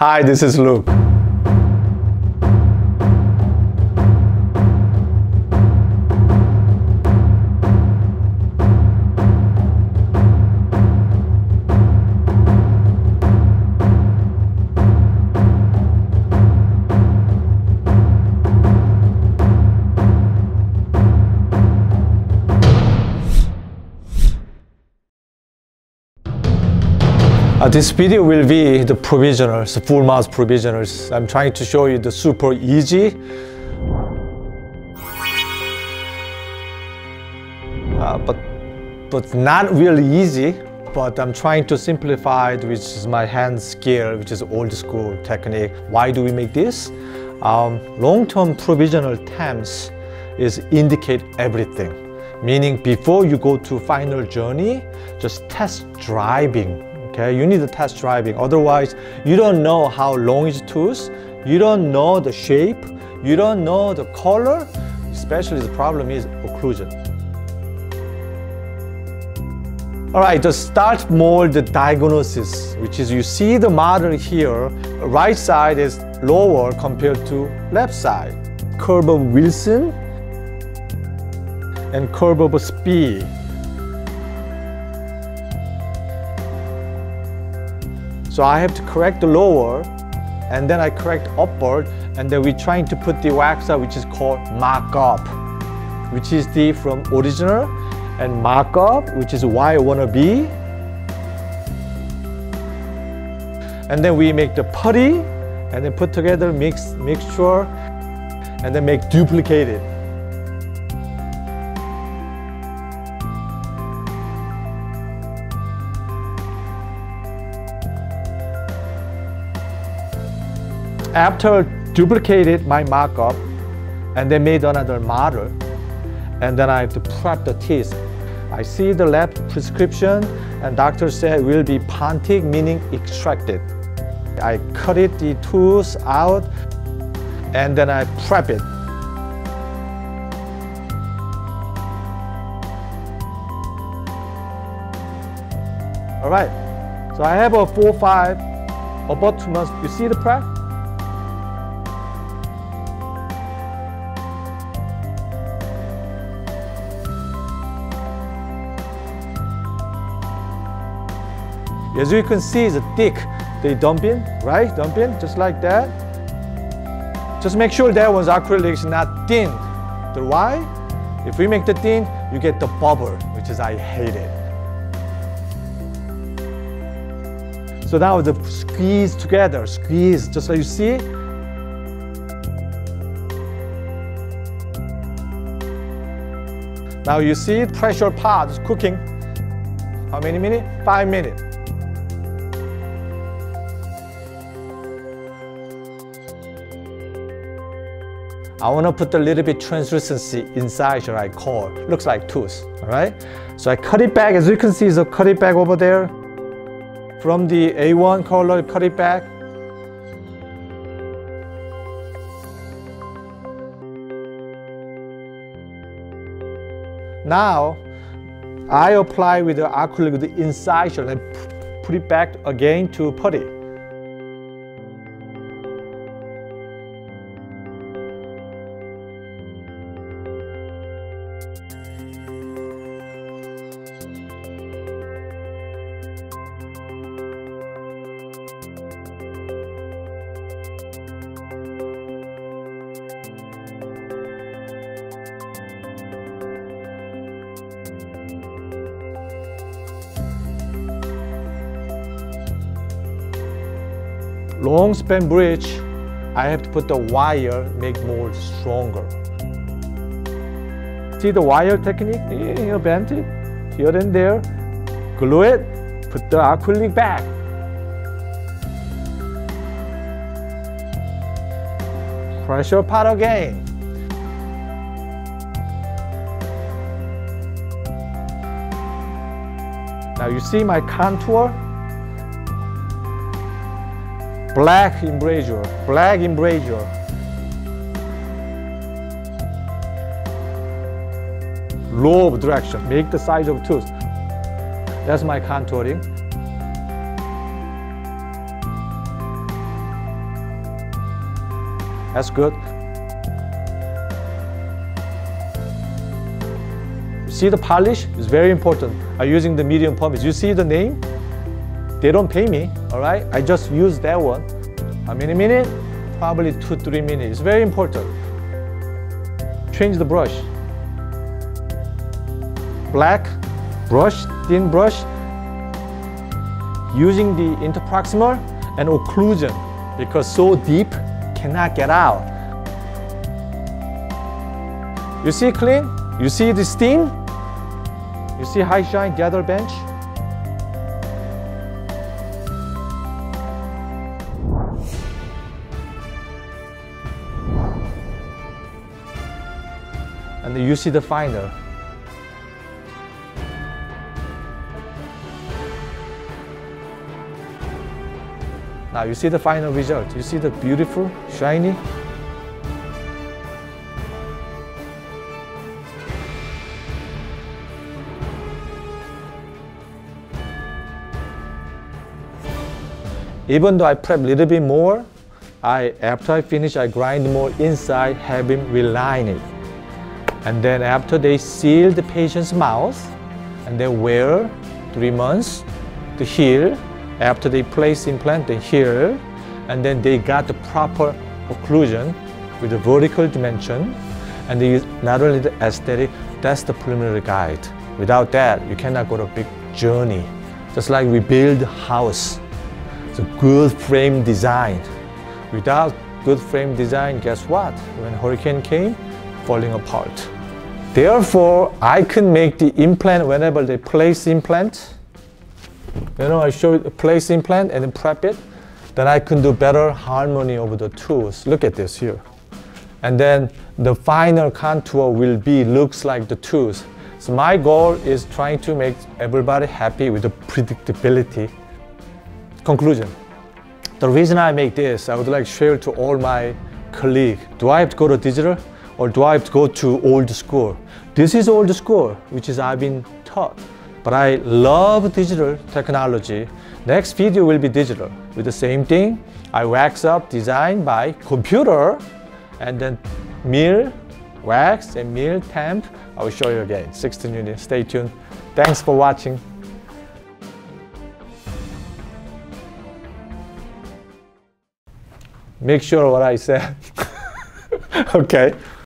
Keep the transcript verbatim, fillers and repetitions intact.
Hi, this is Luke. Uh, this video will be the provisionals, the full mouth provisionals. I'm trying to show you the super easy. Uh, but, but not really easy, but I'm trying to simplify it, which is my hand skill, which is old school technique. Why do we make this? Um, long-term provisional temps is indicate everything. Meaning before you go to final journey, just test driving. Okay, you need to test driving, otherwise you don't know how long is tooth, you don't know the shape, you don't know the color, especially the problem is occlusion. Alright, the start mold diagnosis, which is you see the model here, right side is lower compared to left side. Curve of Wilson and curve of Spee. So I have to correct the lower, and then I correct upward, and then we're trying to put the wax up, which is called markup, which is the from original, and markup, which is why I wanna be. And then we make the putty, and then put together, mix mixture, and then make duplicated. After duplicated my markup, and then made another model, and then I have to prep the teeth. I see the lab prescription, and doctor said it will be pontic, meaning extracted. I cut it the tooth out, and then I prep it. All right, so I have a four, five, about two months. You see the prep? As you can see, the thick, they dump in, right? Dump in, just like that. Just make sure that one's acrylic is not thin. The why? If we make the thin, you get the bubble, which is I hate it. So now the squeeze together, squeeze, just like you see. Now you see pressure pot is cooking. How many minutes? Five minutes. I want to put a little bit translucency inside your eye core. Looks like tooth, all right? So I cut it back, as you can see, so cut it back over there. From the A one color, cut it back. Now, I apply with the acrylic with the inside and put it back again to putty. Long span bridge, I have to put the wire, make mold stronger. See the wire technique? You know, bend it here and there, glue it, put the acrylic back. Pressure pot again. Now you see my contour? Black embrasure, black embrasure. Lobe direction, make the size of tooth. That's my contouring. That's good. See, the polish is very important. I'm using the medium polish. You see the name? They don't pay me, all right? I just use that one. How many minutes? Probably two, three minutes. It's very important. Change the brush. Black brush, thin brush. Using the interproximal and occlusion because so deep, cannot get out. You see clean? You see the steam? You see high shine, gather bench? And you see the finer. Now you see the final result. You see the beautiful, shiny. Even though I prep a little bit more, I after I finish, I grind more inside, have him reline it. And then after they seal the patient's mouth, and they wear three months to heal. After they place implant, they heal, and then they got the proper occlusion with the vertical dimension, and they use not only the aesthetic, that's the preliminary guide. Without that, you cannot go on a big journey. Just like we build a house, it's a good frame design. Without good frame design, guess what? When hurricane came, falling apart. Therefore, I can make the implant whenever they place implant. You know, I show it, place implant and then prep it. Then I can do better harmony over the tools. Look at this here. And then the final contour will be, looks like the tools. So my goal is trying to make everybody happy with the predictability. Conclusion. The reason I make this, I would like to share to all my colleagues. Do I have to go to digital or do I have to go to old school? This is old school, which is I've been taught. But I love digital technology. Next video will be digital. With the same thing, I wax up design by computer and then mill, wax and mill temp. I will show you again, sixteen units, stay tuned. Thanks for watching. Make sure what I said, okay.